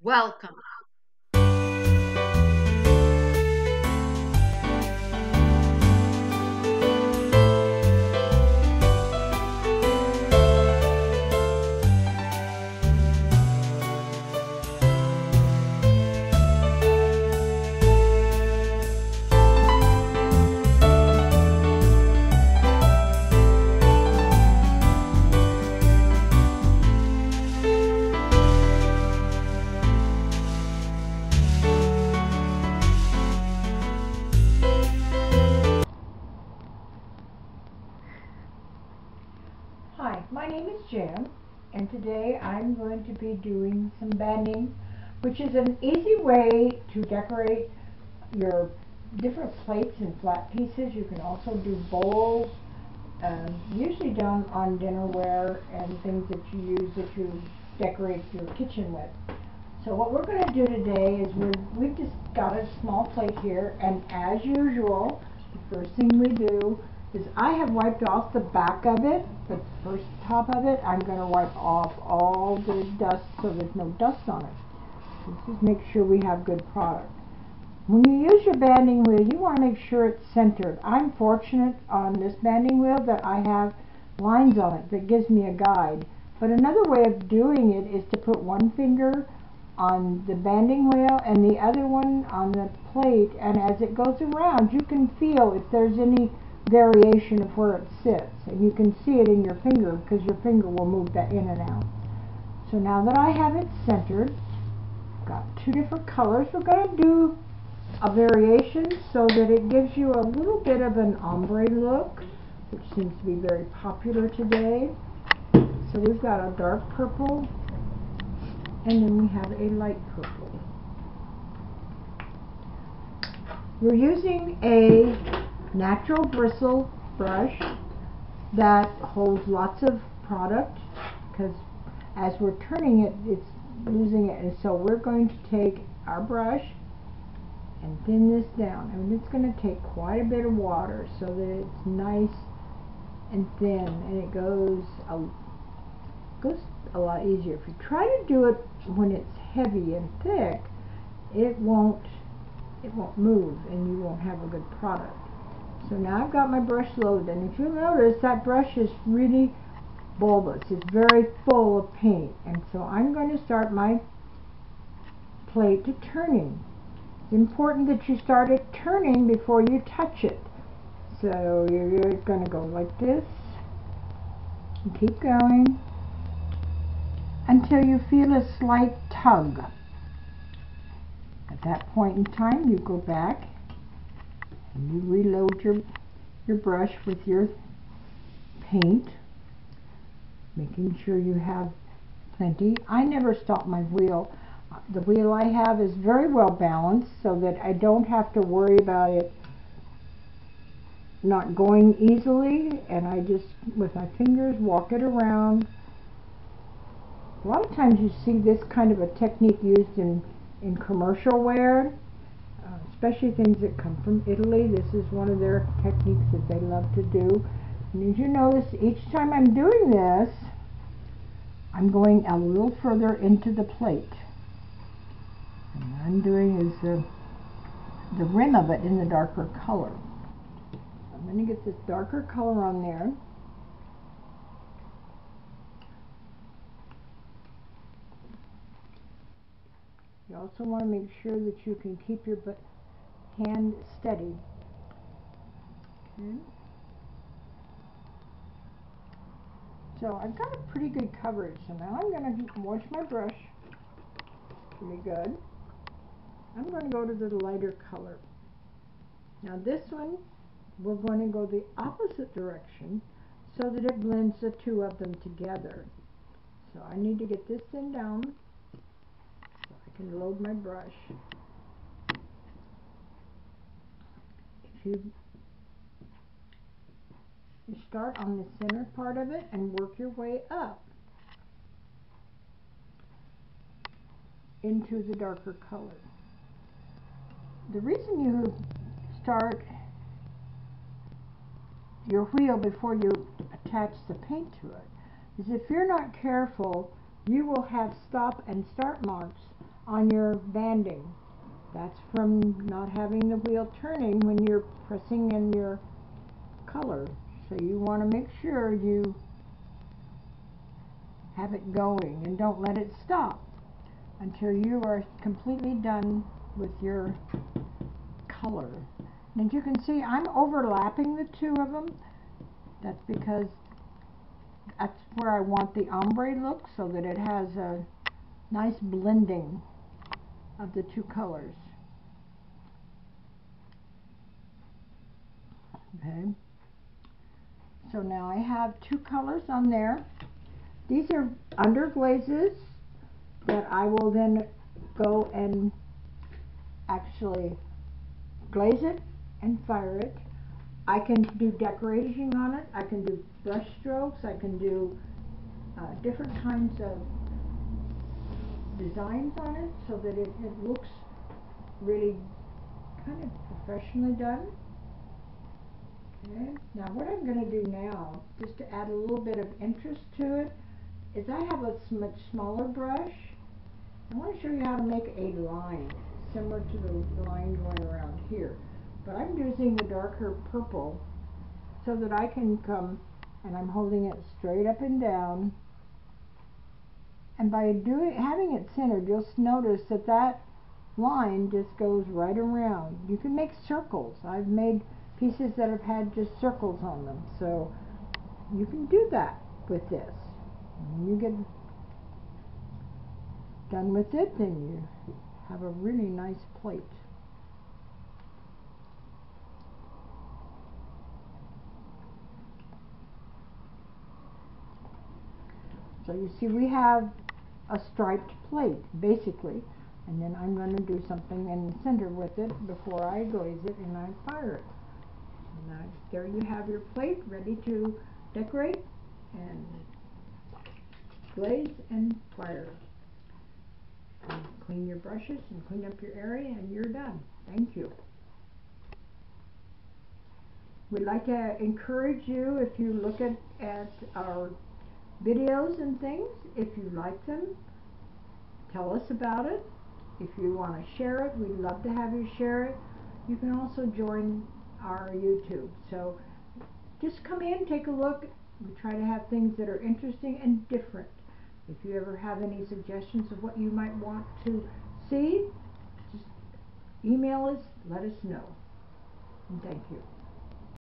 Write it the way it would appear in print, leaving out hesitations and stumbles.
Welcome. Hi, my name is Jan, and today I'm going to be doing some banding, which is an easy way to decorate your different plates and flat pieces. You can also do bowls, usually done on dinnerware and things that you use that you decorate your kitchen with. So what we're going to do today is we've just got a small plate here, and as usual, the first thing we do is I have wiped off the back of it, the first top of it. I'm going to wipe off all the dust so there's no dust on it. Let's just make sure we have good product. When you use your banding wheel, you want to make sure it's centered. I'm fortunate on this banding wheel that I have lines on it that gives me a guide. But another way of doing it is to put one finger on the banding wheel and the other one on the plate, and as it goes around, you can feel if there's any variation of where it sits, and you can see it in your finger because your finger will move that in and out. So now that I have it centered, I've got two different colors. We're going to do a variation so that it gives you a little bit of an ombre look, which seems to be very popular today. So we've got a dark purple, and then we have a light purple. We're using a natural bristle brush that holds lots of product, because as we're turning it, it's losing it. And so we're going to take our brush and thin this down, and it's going to take quite a bit of water so that it's nice and thin, and it goes a lot easier. If you try to do it when it's heavy and thick, it won't move, and you won't have a good product. So now I've got my brush loaded, and if you notice, that brush is really bulbous. It's very full of paint, and so I'm going to start my plate to turning. It's important that you start it turning before you touch it. So you're going to go like this, and keep going until you feel a slight tug. At that point in time, you go back, and you reload your brush with your paint, making sure you have plenty. I never stop my wheel. The wheel I have is very well balanced so that I don't have to worry about it not going easily, and I just, with my fingers, walk it around. A lot of times you see this kind of a technique used in commercial wear, especially things that come from Italy. This is one of their techniques that they love to do. And as you notice, each time I'm doing this, I'm going a little further into the plate. And what I'm doing is the rim of it in the darker color. I'm going to get this darker color on there. You also want to make sure that you can keep your hand steady. Okay. So I've got a pretty good coverage, so now I'm going to wash my brush pretty good. I'm going to go to the lighter color. Now this one, we're going to go the opposite direction so that it blends the two of them together. So I need to get this thing down so I can load my brush. You start on the center part of it and work your way up into the darker color. The reason you start your wheel before you attach the paint to it is if you're not careful, you will have stop and start marks on your banding. That's from not having the wheel turning when you're pressing in your color. So you want to make sure you have it going and don't let it stop until you are completely done with your color. And as you can see, I'm overlapping the two of them. That's because that's where I want the ombre look, so that it has a nice blending of the two colors. Okay, so now I have two colors on there. These are underglazes that I will then go and actually glaze it and fire it. I can do decoration on it. I can do brush strokes. I can do different kinds of designs on it, so that it looks really kind of professionally done. Okay. Now what I'm going to do now, just to add a little bit of interest to it, is I have a much smaller brush. I want to show you how to make a line similar to the line going around here. But I'm using the darker purple so that I can come, and I'm holding it straight up and down. And by having it centered, you'll notice that that line just goes right around. You can make circles. I've made pieces that have had just circles on them. So you can do that with this. When you get done with it, then you have a really nice plate. So you see we have a striped plate, basically, and then I'm going to do something in the center with it before I glaze it and I fire it. And now there you have your plate ready to decorate and glaze and fire. And clean your brushes and clean up your area and you're done. Thank you. We'd like to encourage you, if you look at our videos and things, if you like them, tell us about it. If you want to share it, we'd love to have you share it. You can also join our YouTube. So just come in, take a look. We try to have things that are interesting and different. If you ever have any suggestions of what you might want to see, just email us, let us know. And thank you.